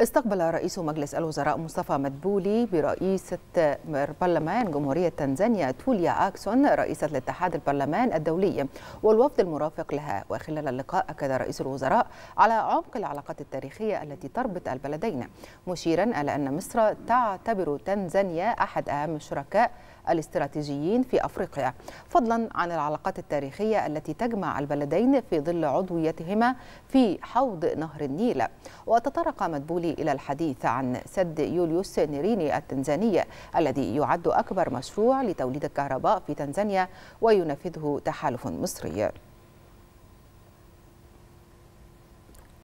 استقبل رئيس مجلس الوزراء مصطفى مدبولي برئيسة برلمان جمهورية تنزانيا توليا اكسون رئيسة الاتحاد البرلمان الدولي والوفد المرافق لها. وخلال اللقاء أكد رئيس الوزراء على عمق العلاقات التاريخية التي تربط البلدين، مشيرا إلى أن مصر تعتبر تنزانيا أحد أهم الشركاء الاستراتيجيين في أفريقيا، فضلا عن العلاقات التاريخية التي تجمع البلدين في ظل عضويتهما في حوض نهر النيل. وتطرق مدبولي إلى الحديث عن سد يوليوس نيريني التنزاني الذي يعد أكبر مشروع لتوليد الكهرباء في تنزانيا وينفذه تحالف مصري.